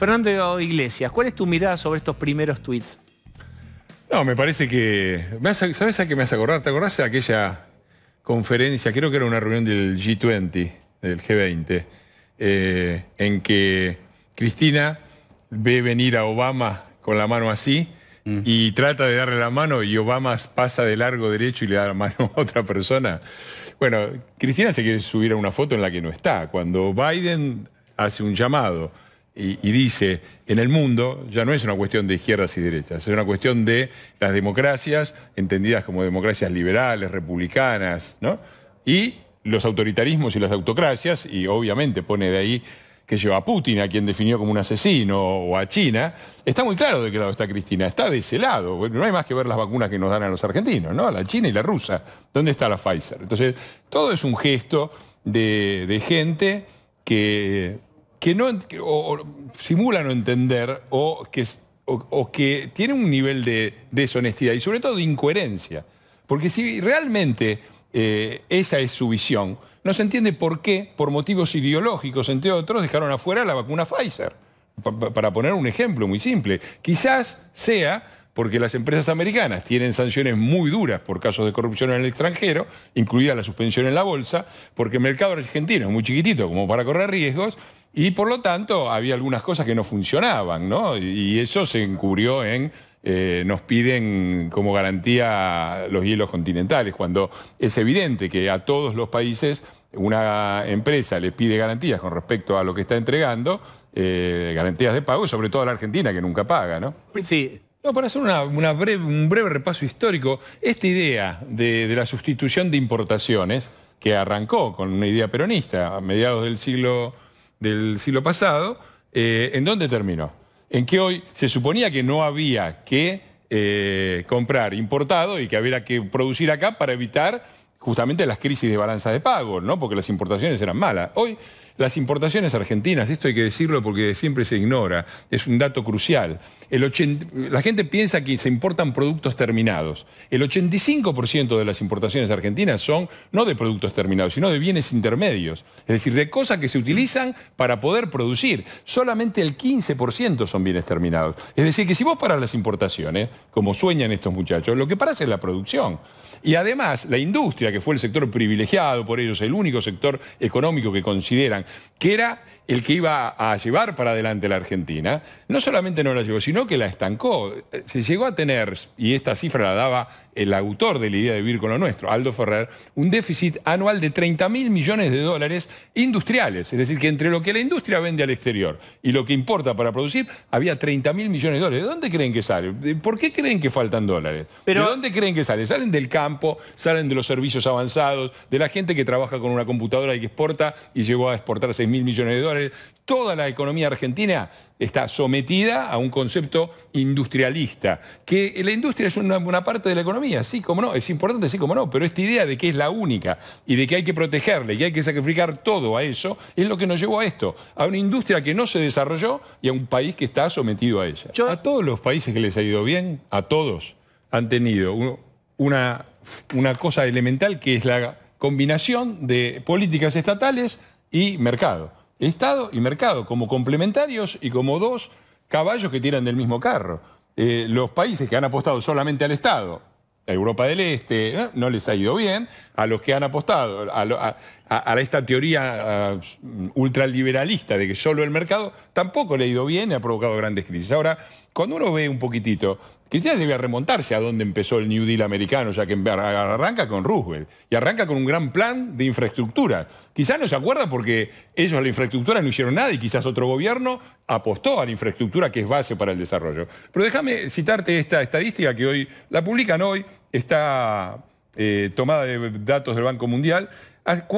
Fernando Iglesias, ¿cuál es tu mirada sobre estos primeros tweets? No, me parece que... ¿Sabes a qué me hace acordar? ¿Te acordás de aquella conferencia? Creo que era una reunión del G20, del G20, en que Cristina ve venir a Obama con la mano así y trata de darle la mano y Obama pasa de largo derecho y le da la mano a otra persona. Bueno, Cristina se quiere subir a una foto en la que no está. Cuando Biden hace un llamado y dice, en el mundo ya no es una cuestión de izquierdas y derechas, es una cuestión de las democracias, entendidas como democracias liberales, republicanas, ¿no? Y los autoritarismos y las autocracias, y obviamente pone de ahí que lleva a Putin, a quien definió como un asesino, o a China. Está muy claro de qué lado está Cristina, está de ese lado. No hay más que ver las vacunas que nos dan a los argentinos, ¿no? A la china y la rusa. ¿Dónde está la Pfizer? Entonces, todo es un gesto de gente que no o simula no entender o que tiene un nivel de deshonestidad y sobre todo de incoherencia. Porque si realmente esa es su visión, no se entiende por qué, por motivos ideológicos, entre otros, dejaron afuera la vacuna Pfizer. Para poner un ejemplo muy simple. Quizás sea porque las empresas americanas tienen sanciones muy duras por casos de corrupción en el extranjero, incluida la suspensión en la bolsa, porque el mercado argentino es muy chiquitito como para correr riesgos, y por lo tanto había algunas cosas que no funcionaban, ¿no? Y eso se encubrió en... nos piden como garantía los hielos continentales, cuando es evidente que a todos los países una empresa le pide garantías con respecto a lo que está entregando, garantías de pago, sobre todo a la Argentina, que nunca paga, ¿no? Sí. No, para hacer un breve repaso histórico, esta idea de la sustitución de importaciones, que arrancó con una idea peronista a mediados del siglo pasado, ¿en dónde terminó? En que hoy se suponía que no había que comprar importado y que había que producir acá para evitar justamente las crisis de balanza de pago, ¿no? Porque las importaciones eran malas. Hoy las importaciones argentinas, esto hay que decirlo porque siempre se ignora, es un dato crucial. La gente piensa que se importan productos terminados. El 85% de las importaciones argentinas son no de productos terminados, sino de bienes intermedios. Es decir, de cosas que se utilizan para poder producir. Solamente el 15% son bienes terminados. Es decir, que si vos parás las importaciones, como sueñan estos muchachos, lo que parás es la producción. Y además, la industria, que fue el sector privilegiado por ellos, el único sector económico que consideran que era el que iba a llevar para adelante la Argentina, no solamente no la llevó, sino que la estancó. Se llegó a tener, y esta cifra la daba el autor de la idea de vivir con lo nuestro, Aldo Ferrer, un déficit anual de $30.000 millones industriales. Es decir, que entre lo que la industria vende al exterior y lo que importa para producir, había $30.000 millones. ¿De dónde creen que sale? ¿Por qué creen que faltan dólares? Pero... ¿De dónde creen que sale? Salen del campo, salen de los servicios avanzados, de la gente que trabaja con una computadora y que exporta y llegó a exportar $6.000 millones. Toda la economía argentina está sometida a un concepto industrialista. Que la industria es una parte de la economía, sí, como no, es importante, sí, como no, pero esta idea de que es la única y de que hay que protegerla y que hay que sacrificar todo a eso, es lo que nos llevó a esto, a una industria que no se desarrolló y a un país que está sometido a ella. A todos los países que les ha ido bien, a todos, han tenido una cosa elemental que es la combinación de políticas estatales y mercado. Estado y mercado, como complementarios y como dos caballos que tiran del mismo carro. Los países que han apostado solamente al Estado, a Europa del Este, no les ha ido bien. A los que han apostado a esta teoría ultraliberalista de que solo el mercado, tampoco le ha ido bien y ha provocado grandes crisis. Ahora, cuando uno ve un poquitito, Cristina debe remontarse a donde empezó el New Deal americano, ya que arranca con Roosevelt y arranca con un gran plan de infraestructura. Quizás no se acuerda porque ellos a la infraestructura no hicieron nada y quizás otro gobierno apostó a la infraestructura que es base para el desarrollo. Pero déjame citarte esta estadística que hoy la publican hoy, está tomada de datos del Banco Mundial,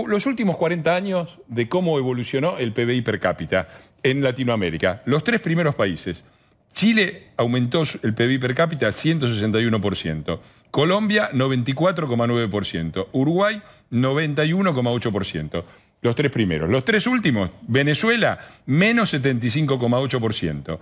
los últimos 40 años de cómo evolucionó el PBI per cápita en Latinoamérica. Los tres primeros países. Chile aumentó el PBI per cápita 161%, Colombia 94,9%, Uruguay 91,8%, los tres primeros. Los tres últimos, Venezuela menos 75,8%,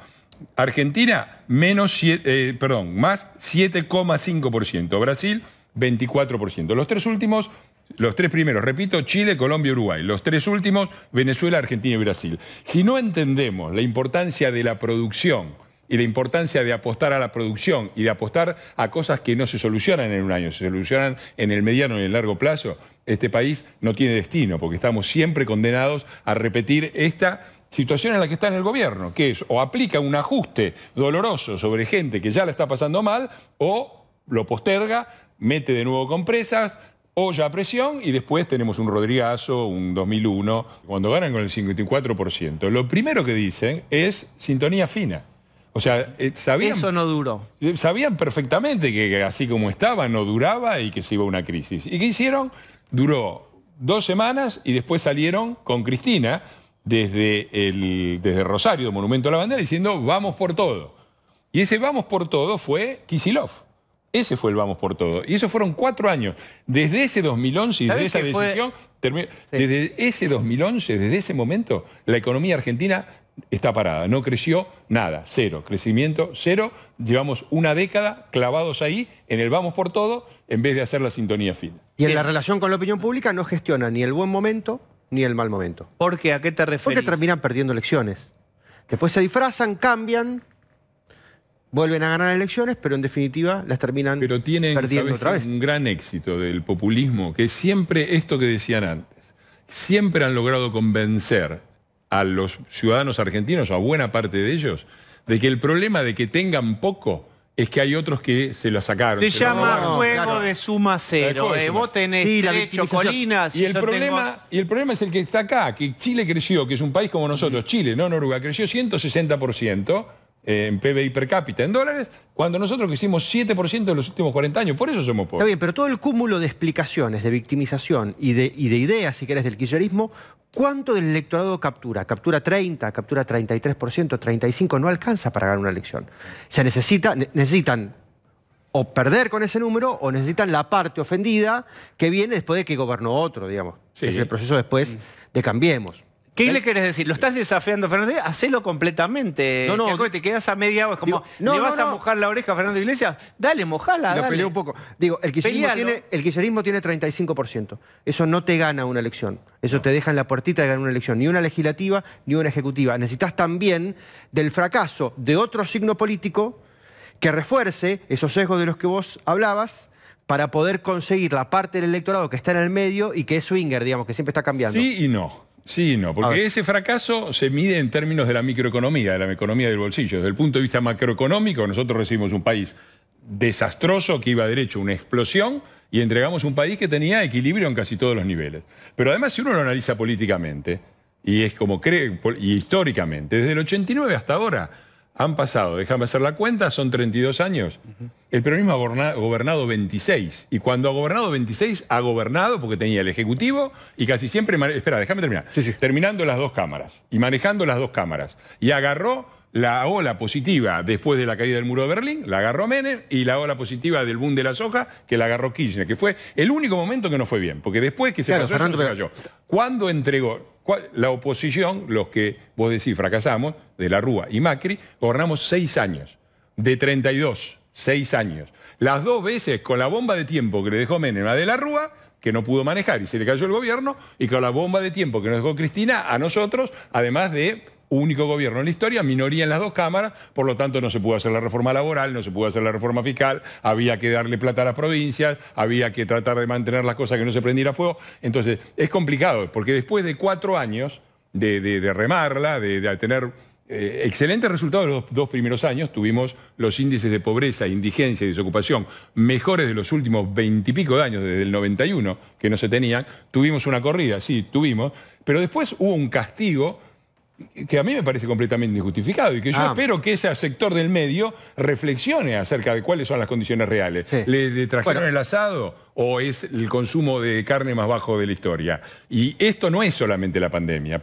Argentina más 7,5%, Brasil 24%. Los tres últimos Los tres primeros, repito, Chile, Colombia, Uruguay. Los tres últimos, Venezuela, Argentina y Brasil. Si no entendemos la importancia de la producción y la importancia de apostar a la producción y de apostar a cosas que no se solucionan en un año, se solucionan en el mediano y en el largo plazo, este país no tiene destino, porque estamos siempre condenados a repetir esta situación en la que está en el gobierno, que es o aplica un ajuste doloroso sobre gente que ya la está pasando mal, o lo posterga, mete de nuevo compresas, olla a presión, y después tenemos un Rodrigazo, un 2001, cuando ganan con el 54%. Lo primero que dicen es sintonía fina. O sea, sabían... Eso no duró. Sabían perfectamente que así como estaba no duraba y que se iba a una crisis. ¿Y qué hicieron? Duró 2 semanas y después salieron con Cristina desde Rosario, Monumento a la Bandera, diciendo vamos por todo. Y ese vamos por todo fue Kicillof. Ese fue el vamos por todo. Y eso fueron 4 años. Desde ese 2011 y desde esa decisión... Desde ese 2011, desde ese momento, la economía argentina está parada. No creció nada, cero. Crecimiento cero. Llevamos 1 década clavados ahí en el vamos por todo en vez de hacer la sintonía fina. Y en la relación con la opinión pública no gestiona ni el buen momento ni el mal momento. ¿Por qué? ¿A qué te referís? Porque terminan perdiendo elecciones. Después se disfrazan, cambian... Vuelven a ganar elecciones, pero en definitiva las terminan perdiendo otra vez. Pero tienen un gran éxito del populismo, que siempre esto que decían antes, siempre han logrado convencer a los ciudadanos argentinos, a buena parte de ellos, de que el problema de que tengan poco es que hay otros que se lo sacaron. Se llama juego de suma cero. Vos tenés chocolinas. Y el problema es el que está acá, que Chile creció, que es un país como nosotros, Chile, no Noruega, creció 160%. En PBI per cápita, en dólares, cuando nosotros que hicimos 7% en los últimos 40 años. Por eso somos pobres. Está bien, pero todo el cúmulo de explicaciones, de victimización y de ideas, si querés, del kirchnerismo, ¿cuánto del electorado captura? ¿Captura 30%, captura 33%, 35%? No alcanza para ganar una elección. Se necesitan o perder con ese número o necesitan la parte ofendida que viene después de que gobernó otro, digamos. Sí. Es el proceso después de Cambiemos. ¿Qué le querés decir? ¿Lo estás desafiando, Fernando? Hacelo completamente. No. Te quedás a media hora. Es como, ¿le vas a mojar la oreja a Fernando Iglesias? Dale, mojala. La peleé un poco. Digo, el kirchnerismo tiene 35%. Eso no te gana una elección. Eso no te deja en la puertita de ganar una elección. Ni una legislativa, ni una ejecutiva. Necesitas también del fracaso de otro signo político que refuerce esos sesgos de los que vos hablabas, para poder conseguir la parte del electorado que está en el medio y que es swinger, digamos, que siempre está cambiando. Sí y no. Sí, no, porque ese fracaso se mide en términos de la economía del bolsillo. Desde el punto de vista macroeconómico, nosotros recibimos un país desastroso que iba derecho a una explosión y entregamos un país que tenía equilibrio en casi todos los niveles. Pero además, si uno lo analiza políticamente, y es como cree, y históricamente, desde el 89 hasta ahora han pasado, déjame hacer la cuenta, son 32 años. El peronismo ha gobernado 26. Y cuando ha gobernado 26, ha gobernado porque tenía el Ejecutivo y casi siempre... Espera, déjame terminar. Sí. Terminando las dos cámaras y manejando las dos cámaras. Y agarró la ola positiva después de la caída del muro de Berlín, la agarró Menem, y la ola positiva del boom de la soja, que la agarró Kirchner, que fue el único momento que no fue bien. Porque después que se pasó, Fernando, se cayó. ¿Cuándo entregó? La oposición, los que vos decís fracasamos, De la Rúa y Macri, gobernamos 6 años. De 32, 6 años. Las 2 veces con la bomba de tiempo que le dejó Menem a De la Rúa, que no pudo manejar y se le cayó el gobierno, y con la bomba de tiempo que nos dejó Cristina a nosotros, además de único gobierno en la historia, minoría en las dos cámaras, por lo tanto no se pudo hacer la reforma laboral, no se pudo hacer la reforma fiscal, había que darle plata a las provincias, había que tratar de mantener las cosas que no se prendiera fuego. Entonces, es complicado, porque después de 4 años de remarla, de tener excelentes resultados los 2 primeros años, tuvimos los índices de pobreza, indigencia y desocupación mejores de los últimos 20 y pico de años, desde el 91, que no se tenían. Tuvimos una corrida, sí, tuvimos, pero después hubo un castigo que a mí me parece completamente injustificado y que yo espero que ese sector del medio reflexione acerca de cuáles son las condiciones reales. Sí. ¿Le trajeron el asado o es el consumo de carne más bajo de la historia? Y esto no es solamente la pandemia.